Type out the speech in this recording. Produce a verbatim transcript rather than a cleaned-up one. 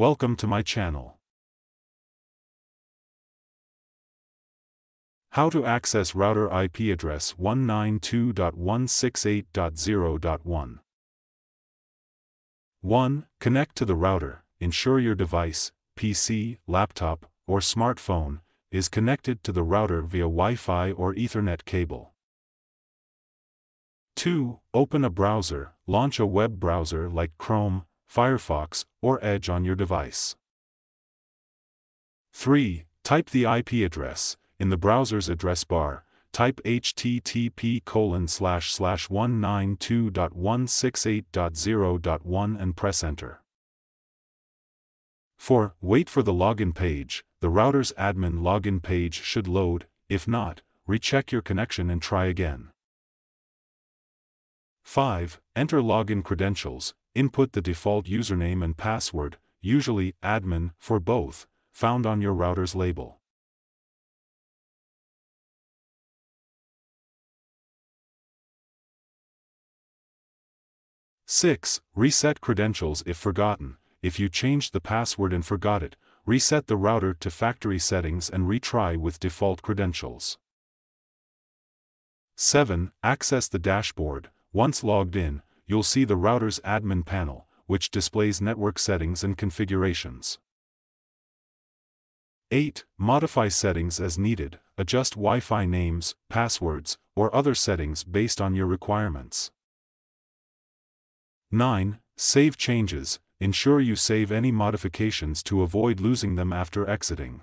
Welcome to my channel. How to access router I P address one nine two dot one six eight dot zero dot one. one. Connect to the router. Ensure your device, P C, laptop, or smartphone, is connected to the router via Wi-Fi or Ethernet cable. two. Open a browser. Launch a web browser like Chrome, Firefox, or Edge on your device. three. Type the I P address. In the browser's address bar, type http colon slash slash one nine two dot one six eight dot zero dot one and press enter. four. Wait for the login page. The router's admin login page should load. If not, recheck your connection and try again. five. Enter login credentials. Input the default username and password, usually admin for both, found on your router's label. six. Reset credentials if forgotten. If you changed the password and forgot it, reset the router to factory settings and retry with default credentials. seven. Access the dashboard. Once logged in, you'll see the router's admin panel, which displays network settings and configurations. eight. Modify settings as needed. Adjust Wi-Fi names, passwords, or other settings based on your requirements. nine. Save changes. Ensure you save any modifications to avoid losing them after exiting.